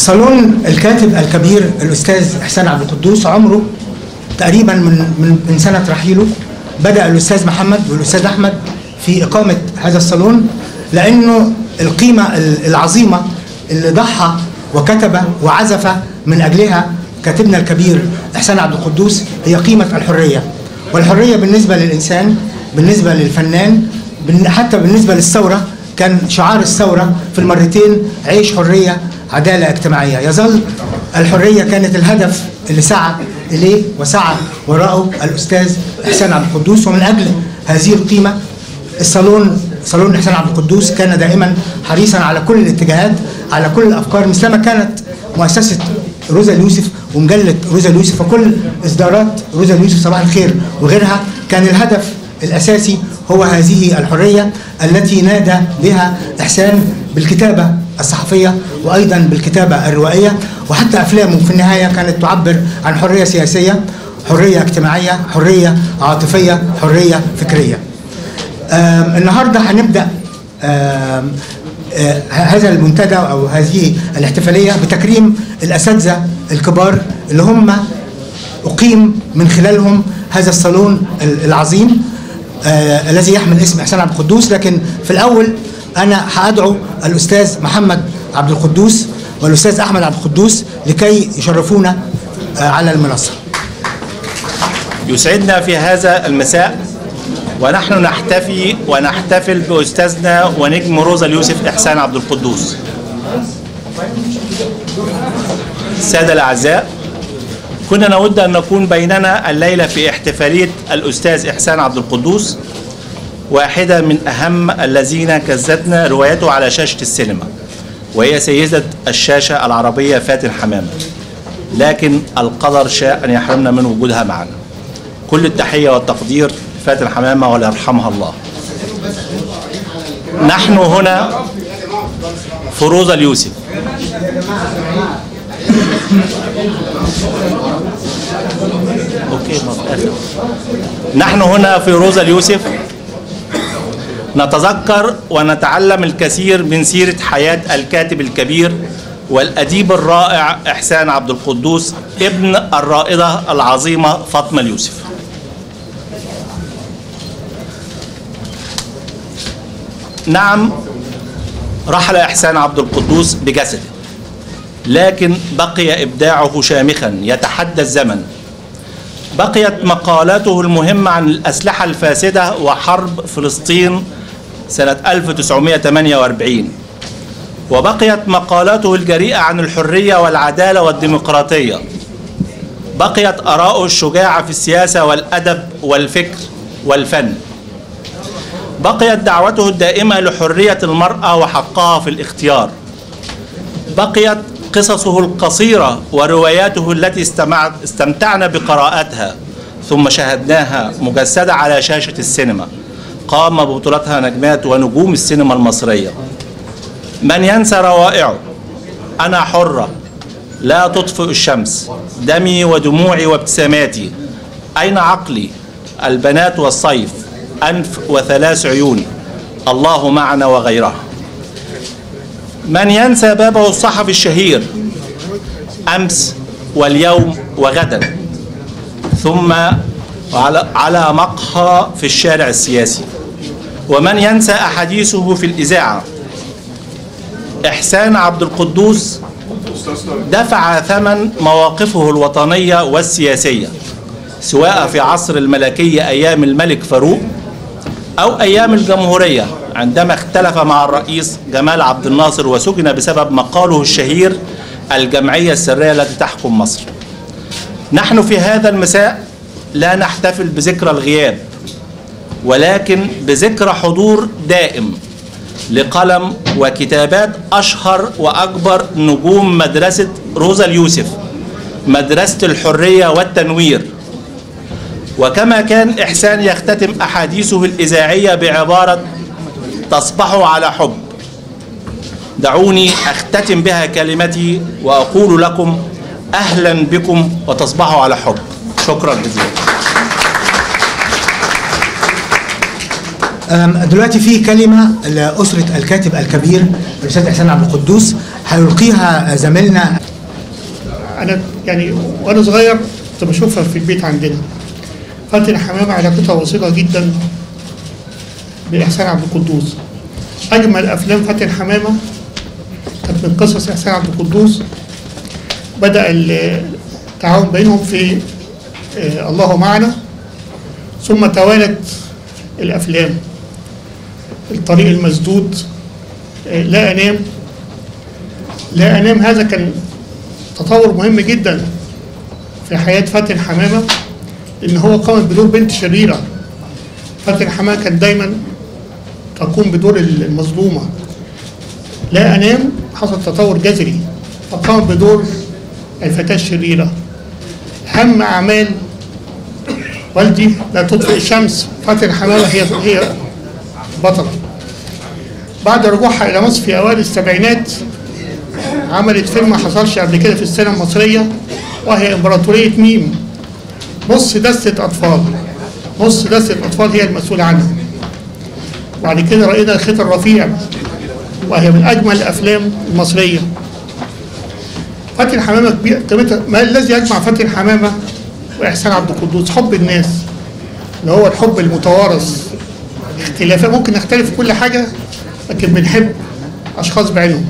صالون الكاتب الكبير الأستاذ حسين عبد القدوس عمره تقريبا من سنة رحيله بدأ الأستاذ محمد والأستاذ أحمد في إقامة هذا الصالون، لأنه القيمة العظيمة اللي ضحى وكتب وعزف من أجلها كاتبنا الكبير حسين عبد القدوس هي قيمة الحرية، والحرية بالنسبة للإنسان، بالنسبة للفنان، حتى بالنسبة للثورة. كان شعار الثورة في المرتين عيش حرية عدالة اجتماعية. يظل الحرية كانت الهدف اللي سعى إليه وسعى وراءه الأستاذ حسين عبد القدوس، ومن أجل هذه القيمة صالون حسين عبد القدوس كان دائما حريصا على كل الاتجاهات، على كل الأفكار، مثلما كانت مؤسسة روزا اليوسف ومجلة روزا اليوسف وكل إصدارات روزا اليوسف صباح الخير وغيرها كان الهدف الأساسي هو هذه الحرية التي نادى بها إحسان بالكتابة الصحفية وأيضا بالكتابة الروائية، وحتى أفلامه في النهاية كانت تعبر عن حرية سياسية، حرية اجتماعية، حرية عاطفية، حرية فكرية. النهاردة هنبدأ هذا المنتدى أو هذه الاحتفالية بتكريم الأساتذة الكبار اللي هم أقيم من خلالهم هذا الصالون العظيم الذي يحمل اسم حسين عبد القدوس. لكن في الأول أنا هأدعو الأستاذ محمد عبد القدوس والأستاذ أحمد عبد القدوس لكي يشرفونا على المنصة. يسعدنا في هذا المساء ونحن نحتفل بأستاذنا ونجم روزا اليوسف إحسان عبد القدوس. السادة الأعزاء، كنا نود أن نكون بيننا الليلة في احتفالية الأستاذ إحسان عبد القدوس، واحدة من أهم الذين كزتنا روايته على شاشة السينما، وهي سيدة الشاشة العربية فاتن حمامة، لكن القدر شاء أن يحرمنا من وجودها معنا. كل التحية والتقدير فاتن حمامة ولا يرحمها الله. نحن هنا في روزا اليوسف نتذكر ونتعلم الكثير من سيرة حياة الكاتب الكبير والأديب الرائع إحسان عبد القدوس ابن الرائدة العظيمة فاطمة اليوسف. نعم، رحل إحسان عبد القدوس بجسده، لكن بقي إبداعه شامخا يتحدى الزمن. بقيت مقالاته المهمة عن الأسلحة الفاسدة وحرب فلسطين سنة 1948، وبقيت مقالاته الجريئة عن الحرية والعدالة والديمقراطية. بقيت آراءه الشجاعة في السياسة والأدب والفكر والفن. بقيت دعوته الدائمة لحرية المرأة وحقها في الاختيار. بقيت قصصه القصيرة ورواياته التي استمتعنا بقراءتها ثم شاهدناها مجسدة على شاشة السينما قام ببطولتها نجمات ونجوم السينما المصرية. من ينسى روائعه؟ أنا حرة لا تطفئ الشمس، دمي ودموعي وابتساماتي، أين عقلي؟ البنات والصيف، أنف وثلاث عيون، الله معنا وغيرها. من ينسى بابه الصحفي الشهير أمس واليوم وغدا، ثم على مقهى في الشارع السياسي. ومن ينسى أحاديثه في الإذاعة؟ إحسان عبد القدوس دفع ثمن مواقفه الوطنية والسياسية، سواء في عصر الملكية أيام الملك فاروق أو أيام الجمهورية عندما اختلف مع الرئيس جمال عبد الناصر وسجن بسبب مقاله الشهير الجمعية السرية التي تحكم مصر. نحن في هذا المساء لا نحتفل بذكرى الغياب، ولكن بذكرى حضور دائم لقلم وكتابات أشهر وأكبر نجوم مدرسة روزا اليوسف، مدرسة الحرية والتنوير. وكما كان إحسان يختتم أحاديثه الإذاعية بعبارة تصبحوا على حب، دعوني أختتم بها كلمتي وأقول لكم أهلا بكم وتصبحوا على حب. شكرا جزيلا. دلوقتي في كلمة لأسرة الكاتب الكبير الأستاذ حسين عبد القدوس هيلقيها زميلنا. انا يعني وانا صغير كنت بشوفها في البيت عندنا. فاتن حمامه علاقتها وثيقه جدا باحسان عبد القدوس. اجمل افلام فاتن حمامه كانت من قصص احسان عبد القدوس. بدا التعاون بينهم في الله معنا، ثم توالت الافلام الطريق المسدود، لا انام لا انام. هذا كان تطور مهم جدا في حياه فاتن حمامه، ان هو قامت بدور بنت شريره. فاتن حمامه كانت دايما تقوم بدور المظلومه. لا انام حصل تطور جذري، فقامت بدور الفتاه الشريره. اهم اعمال والدي لا تطفئ الشمس، فاتن حمامه هي بطله. بعد رجوعها الى مصر في اوائل السبعينات عملت فيلم ما حصلش قبل كده في السينما المصريه، وهي امبراطوريه ميم. نص دسه اطفال هي المسؤوله عنها. وبعد كده راينا الخيط الرفيع، وهي من اجمل الافلام المصريه. فاتن حمامه قيمتها، ما الذي يجمع فاتن حمامه واحسان عبد القدوس؟ حب الناس، اللي هو الحب المتوارث. اختلافات، ممكن نختلف في كل حاجه، لكن بنحب اشخاص بعينهم.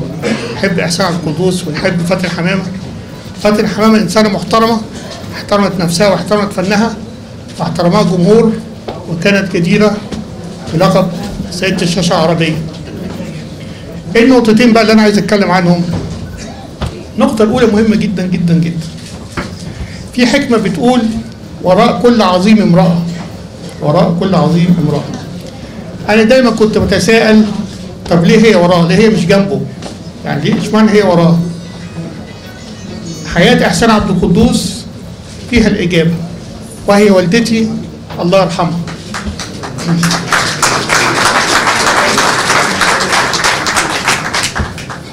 نحب احسان عبد القدوس ونحب فاتن حمامه. فاتن حمامه انسانه محترمه، احترمت نفسها واحترمت فنها، فاحترمها الجمهور، وكانت جديره بلقب سيده الشاشه العربيه. ايه النقطتين بقى اللي انا عايز اتكلم عنهم؟ النقطه الاولى مهمه جدا جدا جدا. في حكمه بتقول وراء كل عظيم امراه، وراء كل عظيم امراه. انا دايما كنت بتساءل، طب ليه هي وراه؟ ليه هي مش جنبه؟ يعني ليه اشمعنى هي وراه؟ حياه احسان عبد القدوس فيها الاجابه، وهي والدتي الله يرحمها.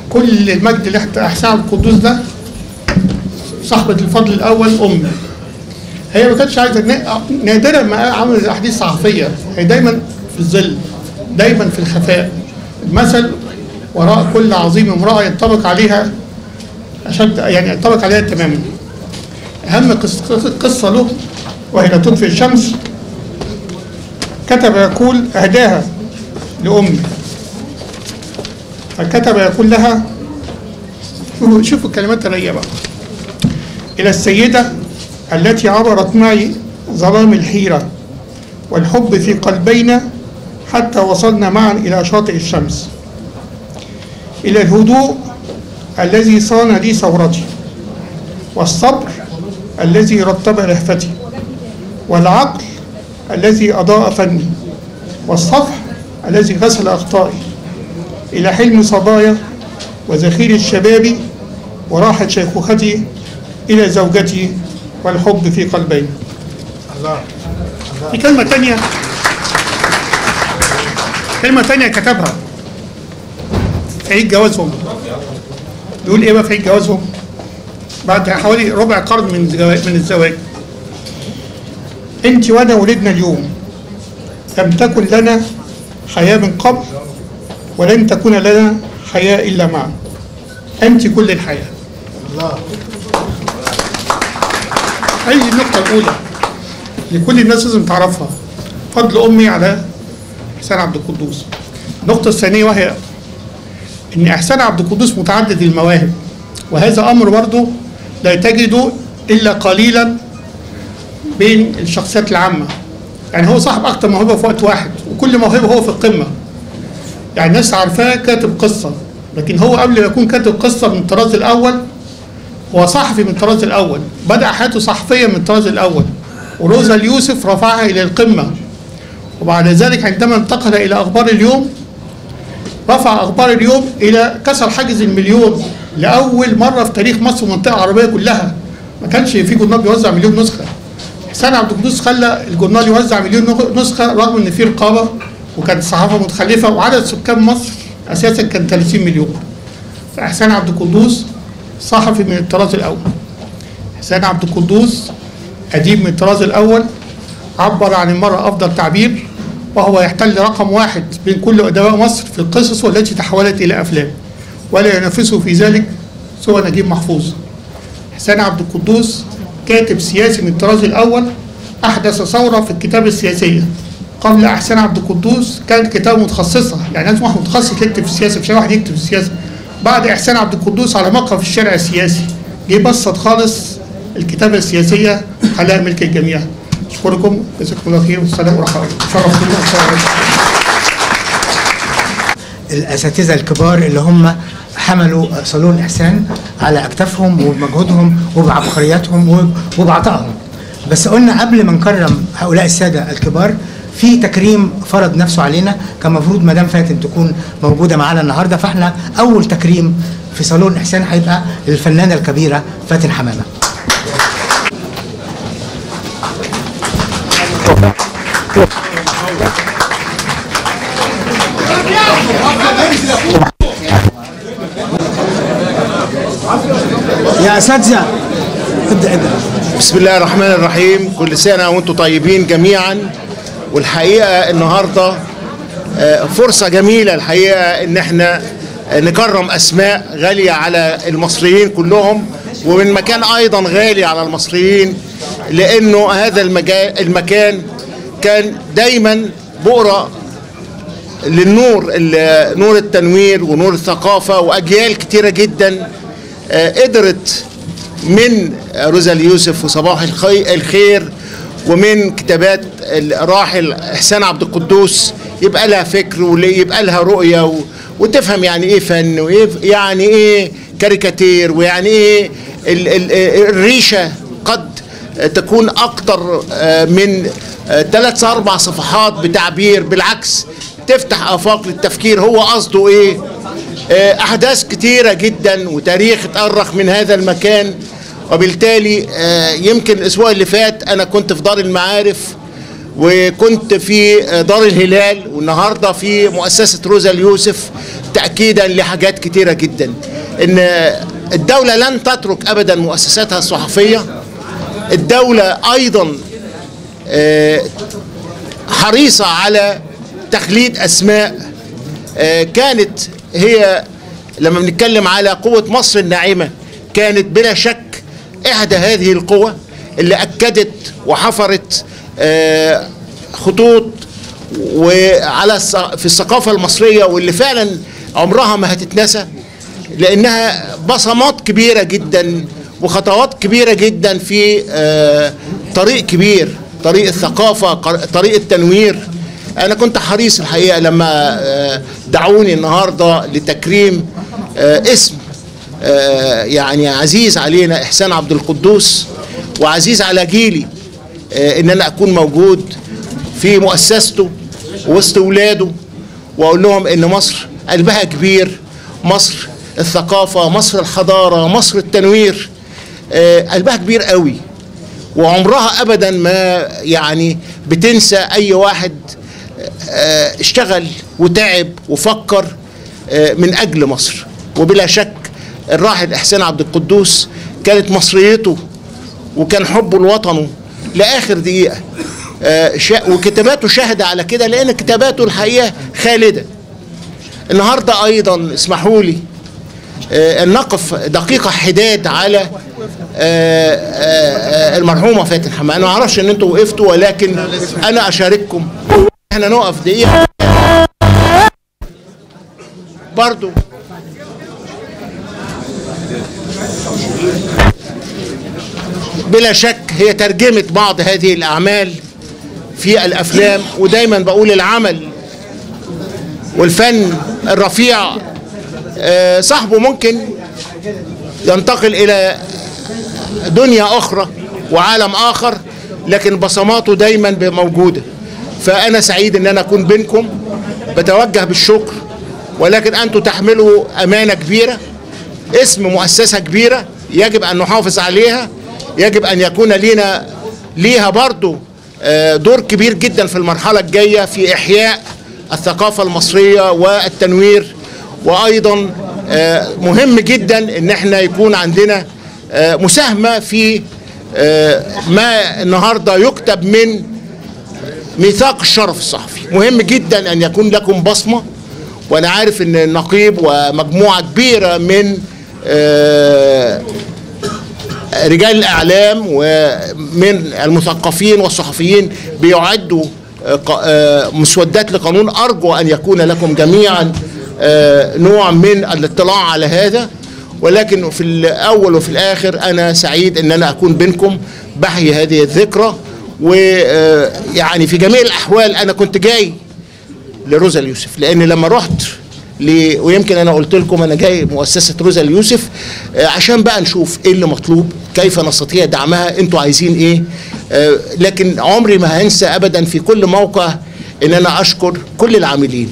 كل المجد اللي تحت احسان عبد القدوس ده صاحبه الفضل الاول امي. هي ما كانتش عايزه، نادرا ما عملت احاديث صحفيه، هي دايما في الظل، دايما في الخفاء. المثل وراء كل عظيم امراه ينطبق عليها اشد، يعني ينطبق عليها تماما. اهم قصه له وهي لا تطفئ الشمس، كتب يقول اهداها لامي، فكتب يقول لها، شوفوا الكلمات الراقيه بقى، الى السيده التي عبرت معي ظلام الحيره والحب في قلبينا حتى وصلنا معا إلى شاطئ الشمس، إلى الهدوء الذي صان لي ثورتي، والصبر الذي رتب لهفتي، والعقل الذي أضاء فني، والصفح الذي غسل أخطائي، إلى حلم صبايا وذخير شبابي وراحة شيخوختي، إلى زوجتي والحب في قلبي. الله. في كلمة تانية كتبها في عيد جوازهم. بيقول إيه بقى في عيد جوازهم؟ بعد حوالي ربع قرن من الزواج. أنت وأنا ولدنا اليوم، لم تكن لنا حياة من قبل ولن تكون لنا حياة إلا معا. أنت كل الحياة. الله. هذه النقطة الأولى لكل الناس لازم تعرفها، فضل أمي على احسان عبد القدوس. النقطة الثانية وهي ان احسان عبد القدوس متعدد المواهب، وهذا امر برضه لا تجده الا قليلا بين الشخصيات العامة. يعني هو صاحب اكتر موهبة في وقت واحد، وكل موهبة هو في القمة. يعني الناس عارفاه كاتب قصة، لكن هو قبل ما يكون كاتب قصة من الطراز الاول هو صحفي من الطراز الاول، بدأ حياته صحفية من الطراز الاول. وروزا اليوسف رفعها الى القمة، وبعد ذلك عندما انتقل إلى أخبار اليوم رفع أخبار اليوم إلى كسر حاجز المليون لأول مرة في تاريخ مصر والمنطقة العربية كلها. ما كانش في جورنال بيوزع مليون نسخة، إحسان عبد القدوس خلى الجورنال يوزع مليون نسخة، رغم إن في رقابة وكانت الصحافة متخلفة، وعدد سكان مصر أساسا كان 30 مليون. فإحسان عبد القدوس صحفي من الطراز الأول، إحسان عبد القدوس أديب من الطراز الأول، عبر عن المرأة أفضل تعبير، وهو يحتل رقم 1 بين كل أدباء مصر في القصص التي تحولت إلى أفلام. ولا ينافسه في ذلك سوى نجيب محفوظ. حسين عبد القدوس كاتب سياسي من الطراز الأول أحدث ثورة في الكتابة السياسية. قبل أحسن عبد القدوس كانت كتابة متخصصة، يعني لازم واحد متخصص يكتب في السياسة، مش أي واحد يكتب في السياسة. بعد إحسان عبد القدوس على مقهى في الشارع السياسي، جه بسط خالص الكتابة السياسية على ملك الجميع. أشكركم، جزاكم الله خير، والسلام ورحمة الله. شرفتونا والسلام عليكم. الأساتذة الكبار اللي هم حملوا صالون إحسان على أكتافهم وبمجهودهم وبعبقرياتهم وبعطائهم. بس قلنا قبل ما نكرم هؤلاء السادة الكبار في تكريم فرض نفسه علينا، كان المفروض مدام فاتن تكون موجوده معانا النهارده، فاحنا اول تكريم في صالون احسان هيبقى للفنانه الكبيره فاتن حمامه. يا اساتذه ابدا. بسم الله الرحمن الرحيم، كل سنه وانتم طيبين جميعا. والحقيقة النهاردة فرصة جميلة الحقيقة إن احنا نكرم أسماء غالية على المصريين كلهم، ومن مكان أيضا غالي على المصريين، لأنه هذا المكان كان دايما بؤرة للنور، نور التنوير ونور الثقافة، وأجيال كتيرة جدا قدرت من روزالي يوسف وصباح الخير ومن كتابات الراحل إحسان عبد القدوس يبقى لها فكر ويبقى لها رؤية وتفهم يعني ايه فن وايه يعني ايه كاريكاتير ويعني ايه الريشة. قد تكون اكتر من 3 أو 4 صفحات بتعبير، بالعكس تفتح افاق للتفكير هو قصده ايه. احداث كتيرة جدا وتاريخ اتأرخ من هذا المكان، وبالتالي يمكن الأسبوع اللي فات أنا كنت في دار المعارف وكنت في دار الهلال، والنهاردة في مؤسسة روزا اليوسف، تأكيدا لحاجات كتيرة جدا. إن الدولة لن تترك أبدا مؤسساتها الصحفية، الدولة أيضا حريصة على تخليد أسماء كانت هي لما بنتكلم على قوة مصر الناعمة كانت بلا شك إحدى هذه القوى اللي أكدت وحفرت خطوط وعلى في الثقافة المصرية، واللي فعلا عمرها ما هتتنسى، لأنها بصمات كبيرة جدا وخطوات كبيرة جدا في طريق كبير، طريق الثقافة، طريق التنوير. أنا كنت حريص الحقيقة لما دعوني النهاردة لتكريم اسم يعني عزيز علينا إحسان عبد القدوس وعزيز على جيلي، إن أنا أكون موجود في مؤسسته وسط ولاده وأقول لهم إن مصر قلبها كبير، مصر الثقافة، مصر الحضارة، مصر التنوير، قلبها كبير قوي وعمرها أبدا ما يعني بتنسى أي واحد اشتغل وتعب وفكر من أجل مصر. وبلا شك الراحل إحسان عبد القدوس كانت مصريته وكان حبه لوطنه لآخر دقيقة، وكتاباته شاهدة على كده، لأن كتاباته الحقيقة خالدة. النهاردة أيضا اسمحوا لي أن نقف دقيقة حداد على المرحومة فاتن حمامة. أنا ما أعرفش أن أنتوا وقفتوا، ولكن أنا أشارككم. إحنا نقف دقيقة برضو بلا شك هي ترجمت بعض هذه الأعمال في الأفلام، ودايما بقول العمل والفن الرفيع صاحبه ممكن ينتقل إلى دنيا أخرى وعالم آخر، لكن بصماته دايما موجودة. فأنا سعيد إن أنا أكون بينكم، بتوجه بالشكر، ولكن أنتم تحملوا أمانة كبيرة، اسم مؤسسة كبيرة يجب أن نحافظ عليها، يجب أن يكون ليها برضو دور كبير جدا في المرحلة الجاية في إحياء الثقافة المصرية والتنوير. وأيضا مهم جدا إن احنا يكون عندنا مساهمة في ما النهاردة يكتب من ميثاق الشرف الصحفي. مهم جدا أن يكون لكم بصمة وانا عارف ان النقيب ومجموعه كبيره من رجال الاعلام ومن المثقفين والصحفيين بيعدوا مسودات لقانون، ارجو ان يكون لكم جميعا نوع من الاطلاع على هذا. ولكن في الاول وفي الاخر انا سعيد ان انا اكون بينكم بحي هذه الذكرى، ويعني في جميع الاحوال انا كنت جاي لروزا اليوسف، لان لما رحت ويمكن انا قلت لكم انا جاي مؤسسه روزا اليوسف عشان بقى نشوف ايه اللي مطلوب، كيف نستطيع دعمها، انتوا عايزين ايه. لكن عمري ما هنسى ابدا في كل موقع ان انا اشكر كل العاملين،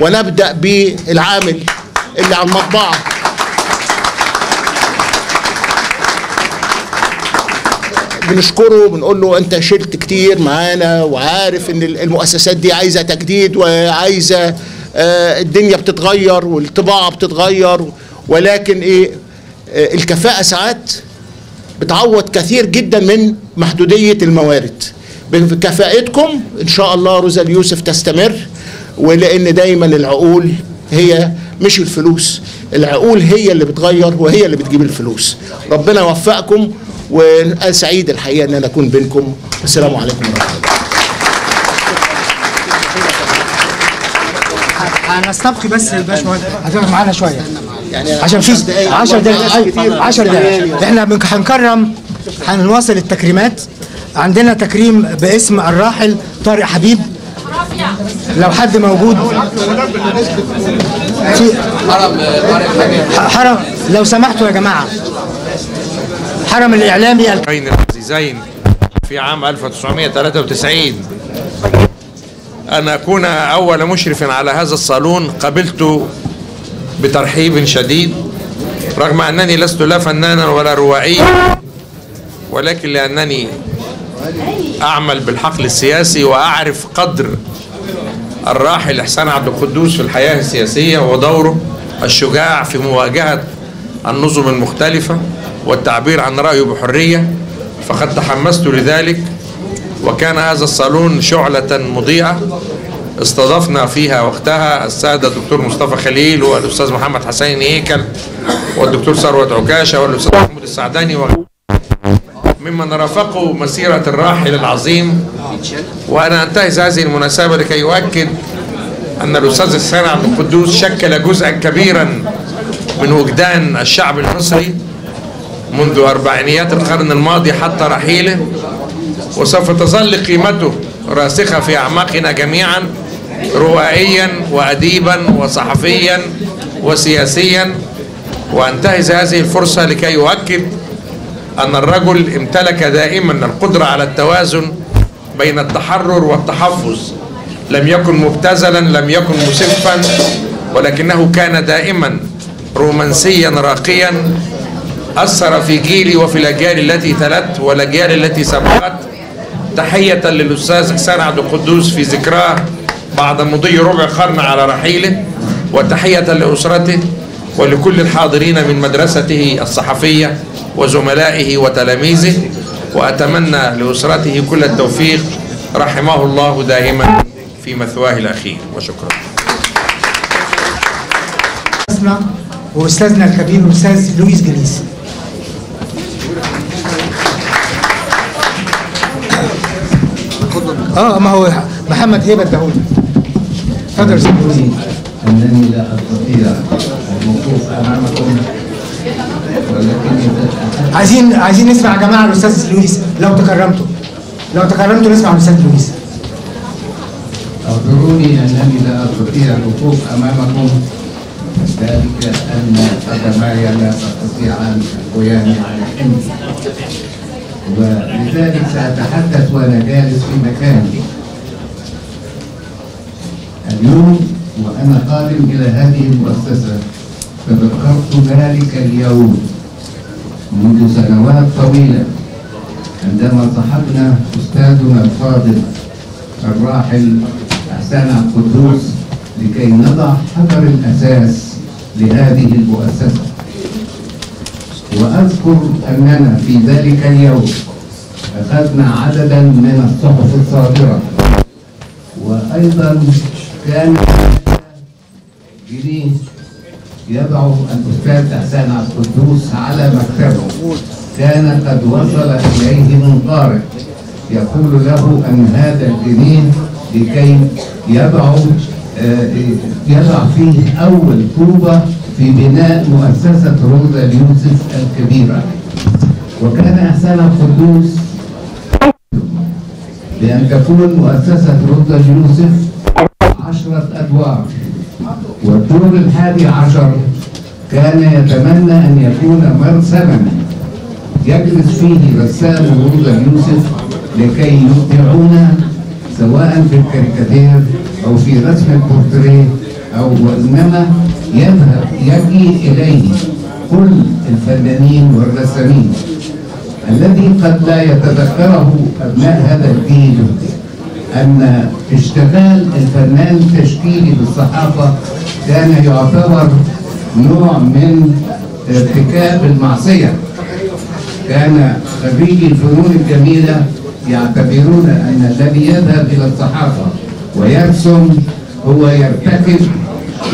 ونبدا بالعامل اللي على المطبعه بنشكره، بنقول له انت شلت كتير معانا، وعارف ان المؤسسات دي عايزه تجديد وعايزه الدنيا بتتغير والطباعه بتتغير، ولكن ايه الكفاءه ساعات بتعوض كثير جدا من محدوديه الموارد. بكفاءتكم ان شاء الله روزا اليوسف تستمر، ولان دايما العقول هي مش الفلوس، العقول هي اللي بتغير وهي اللي بتجيب الفلوس. ربنا يوفقكم، وانا سعيد الحقيقه ان انا اكون بينكم. والسلام عليكم ورحمه الله. هنستبقي بس الباشمهندس، هتقف معانا شويه يعني عشان في 10 دقايق احنا هنكرم، هنواصل التكريمات. عندنا تكريم باسم الراحل طارق حبيب، لو حد موجود في حرم لو سمحتوا يا جماعه، حرم الاعلامي العزيزين في عام 1993 أن أكون أول مشرف على هذا الصالون قبلت بترحيب شديد، رغم أنني لست لا فنانا ولا روائيا، ولكن لأنني أعمل بالحقل السياسي وأعرف قدر الراحل إحسان عبد القدوس في الحياة السياسية ودوره الشجاع في مواجهة النظم المختلفة والتعبير عن رأيه بحرية، فقد تحمست لذلك. وكان هذا الصالون شعلة مضيئة استضفنا فيها وقتها السادة الدكتور مصطفى خليل والأستاذ محمد حسين هيكل والدكتور ثروت عكاشة والأستاذ محمود السعداني ممن رافقوا مسيرة الراحل العظيم. وأنا أنتهز هذه المناسبة لكي أؤكد أن الأستاذ إحسان عبد القدوس شكل جزءا كبيرا من وجدان الشعب المصري منذ أربعينيات القرن الماضي حتى رحيله، وسوف تظل قيمته راسخة في أعماقنا جميعا روائيا وأديبا وصحفيا وسياسيا. وأنتهز هذه الفرصة لكي أؤكد أن الرجل امتلك دائما القدرة على التوازن بين التحرر والتحفظ، لم يكن مبتذلا، لم يكن مسفا، ولكنه كان دائما رومانسيا راقيا، أثر في جيلي وفي الأجيال التي تلت والأجيال التي سبقت. تحية للأستاذ إحسان عبد القدوس في ذكراه بعد مضي ربع قرن على رحيله، وتحية لأسرته ولكل الحاضرين من مدرسته الصحفية وزملائه وتلاميذه، وأتمنى لأسرته كل التوفيق، رحمه الله دائما في مثواه الأخير. وشكرا. وأستاذنا الكبير الأستاذ لويس جليس. ما هو محمد هيبه الدهولي. اتفضل استاذ وزير. انني لا استطيع الوقوف امامكم، ولكن عايزين نسمع يا جماعه الاستاذ لويس، لو تكرمتوا نسمع الاستاذ لويس. اعذروني انني لا استطيع الوقوف امامكم، ذلك ان قدماي لا تستطيعان القيام على الحمل، ولذلك سأتحدث وأنا جالس في مكاني. اليوم وأنا قادم إلى هذه المؤسسة تذكرت ذلك اليوم منذ سنوات طويلة، عندما صحبنا أستاذنا الفاضل الراحل إحسان عبد القدوس لكي نضع حجر الأساس لهذه المؤسسة. وأذكر أننا في ذلك اليوم أخذنا عددا من الصحف الصادرة، وأيضا كان جنيه يدعو الأستاذ حسين عبد القدوس على مكتبه، كان قد وصل إليه من قارئ يقول له أن هذا الجنيه لكي يضع فيه أول طوبة في بناء مؤسسة روضة يوسف الكبيرة. وكان حسين عبد القدوس بأن تكون مؤسسة روضة يوسف 10 أدوار، والدور 11 كان يتمنى أن يكون مرسما يجلس فيه رسام روضة يوسف لكي يبدعون سواء في الكاريكاتير أو في رسم البورتريه، أو وإنما يجي إليه كل الفنانين والرسامين. الذي قد لا يتذكره أبناء هذا الجيل أن اشتغال الفنان التشكيلي بالصحافة كان يعتبر نوع من ارتكاب المعصية. كان خريجي الفنون الجميلة يعتبرون أن الذي يذهب إلى الصحافة ويرسم هو يرتكب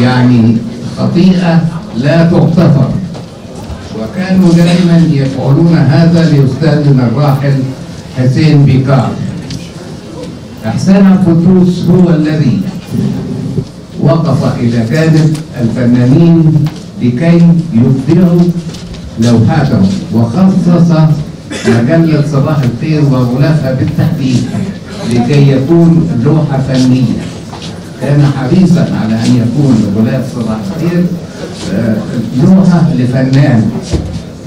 يعني خطيئة لا تغتفر، وكانوا دائما يفعلون هذا لأستاذنا الراحل حسين بيكار. حسين عبد القدوس هو الذي وقف إلى جانب الفنانين لكي يبدعوا لوحاتهم، وخصص مجلة صباح الخير وغلافها بالتحديد لكي يكون لوحة فنية. كان حريصا على أن يكون غلاف صباح الخير لوحة لفنان،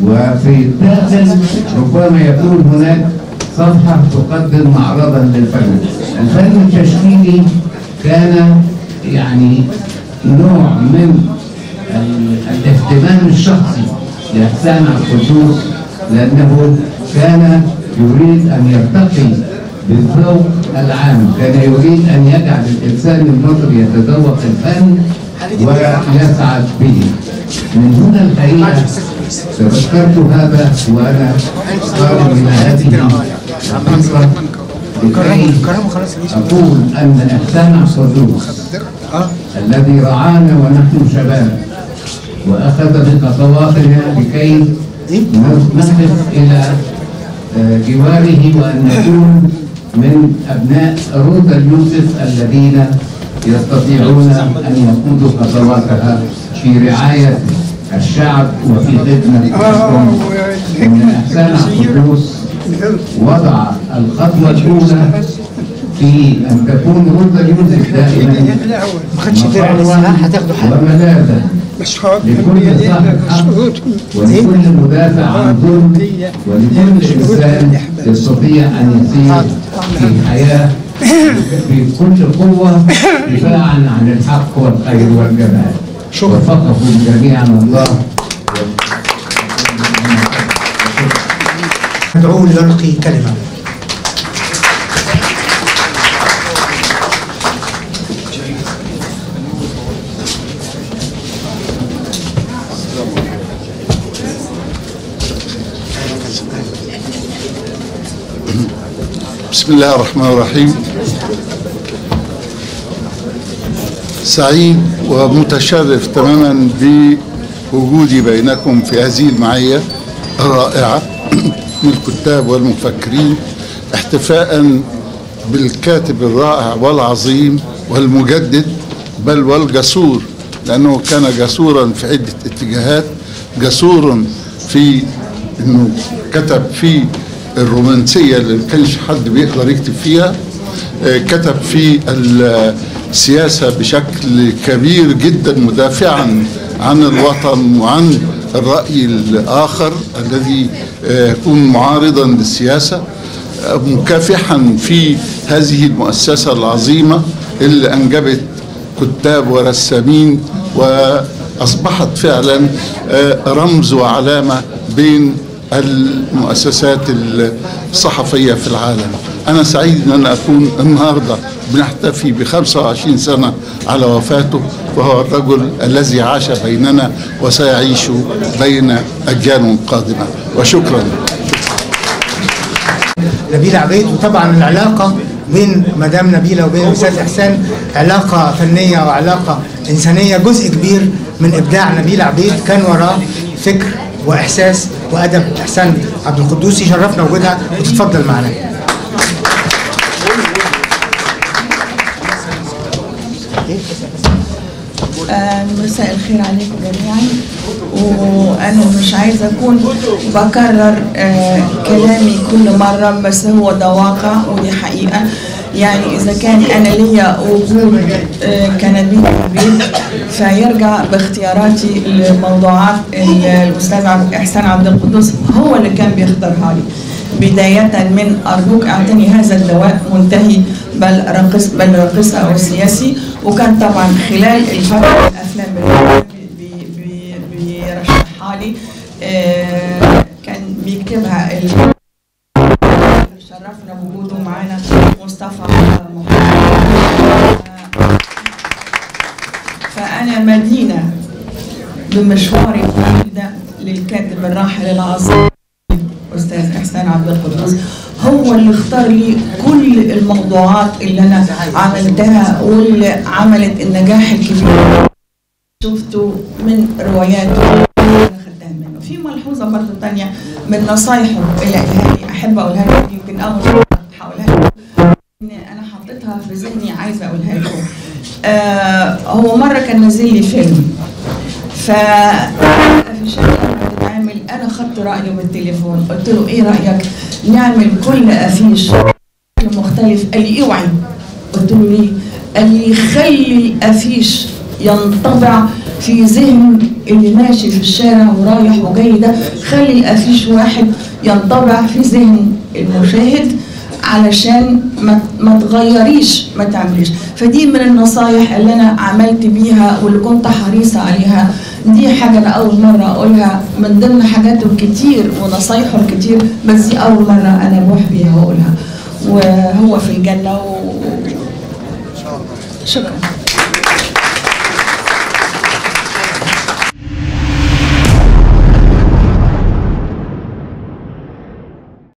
وفي الداخل ربما يكون هناك صفحة تقدم معرضا للفن. الفن التشكيلي كان يعني نوع من الاهتمام الشخصي لحسين عبد القدوس، لأنه كان يريد أن يرتقي بالذوق العام، كان يريد أن يجعل الإنسان المصري يتذوق الفن ويسعد به. من هنا الحقيقة تذكرت هذا وأنا أختار من هذه الفكرة لكي أقول أن إحسان عبد القدوس الذي رعانا ونحن شباب وأخذ بخطواتنا لكي نصل إلى جواره وأن نكون من أبناء روضة يوسف الذين يستطيعون أن يقودوا خطواتها في رعاية الشعب وفي خدمة القوم. حسين عبد القدوس وضع الخطوة الأولى في أن تكون روضة يوسف دائما مقرا وملاذا لكل صاحب ولكل مدافع عن ظلم ولكل إنسان يستطيع أن يسير في الحياة بكل قوة دفاعا عن الحق والخير والجمال. وفقهم جميعا الله. ندعوه ليلقي كلمة. بسم الله الرحمن الرحيم. سعيد ومتشرف تماما بوجودي بينكم في هذه المعية الرائعة من الكتاب والمفكرين، احتفاء بالكاتب الرائع والعظيم والمجدد بل والجسور، لأنه كان جسورا في عدة اتجاهات. جسور في أنه كتب في الرومانسية اللي ما كانش حد بيقدر يكتب فيها، كتب في السياسة بشكل كبير جدا مدافعا عن الوطن وعن الرأي الآخر الذي يكون معارضا للسياسة، مكافحا في هذه المؤسسة العظيمة اللي أنجبت كتاب ورسامين وأصبحت فعلا رمز وعلامة بين المؤسسات الصحفية في العالم. أنا سعيد أن أكون النهاردة بنحتفي ب25 سنة على وفاته، وهو الرجل الذي عاش بيننا وسيعيش بين أجيال قادمة. وشكرا نبيل عبيد. وطبعا العلاقة بين مدام نبيلة وبين أستاذ إحسان علاقة فنية وعلاقة إنسانية. جزء كبير من إبداع نبيلة عبيد كان وراه فكر وإحساس وأدب إحسان عبد القدوسي. شرفنا وجودها وتتفضل معنا. مساء الخير عليكم جميعا. وانا مش عايزه اكون بكرر كلامي كل مره، بس هو ده واقع ودي حقيقه. يعني اذا كان انا ليا وجود كنبيلة عبيد فيرجع باختياراتي لموضوعات الاستاذ احسان عبد القدوس، هو اللي كان بيختارها لي بداية من أرجوك أعتني هذا الدواء منتهي بل رقصة أو سياسي. وكان طبعا خلال الفترة الأفلام اللي بيرشحها لي كان بيكتبها شرفنا بوجوده معانا مصطفى محمد. فأنا مدينة بمشواري الطويل ده للكاتب الراحل العظيم أستاذ إحسان عبد القدوس، هو اللي اختار لي كل الموضوعات اللي أنا عملتها واللي عملت النجاح الكبير شفته من رواياته اللي أنا خدتها منه. في ملحوظة برضه تانية من نصايحه اللي قالها لي أحب أقولها لكم، يمكن أول مرة هقولها لكم إن أنا حطيتها في ذهني عايزة أقولها لكم. هو مرة كان نازل لي فيلم، في الشركة أنا خدت رأيه بالتليفون، قلت له إيه رأيك نعمل كل أفيش بشكل مختلف؟ قال لي أوعي. قلت له ليه؟ قال لي خلي الأفيش ينطبع في ذهن اللي ماشي في الشارع ورايح وجاي ده، خلي الأفيش واحد ينطبع في ذهن المشاهد علشان ما تغيريش ما تعمليش. فدي من النصايح اللي أنا عملت بيها واللي كنت حريصة عليها. دي حاجة أنا أول مرة أقولها من ضمن حاجاته الكتير ونصايحه الكتير، بس دي أول مرة أنا أروح بيها وأقولها. وهو في الجنة إن شاء الله. شكرا.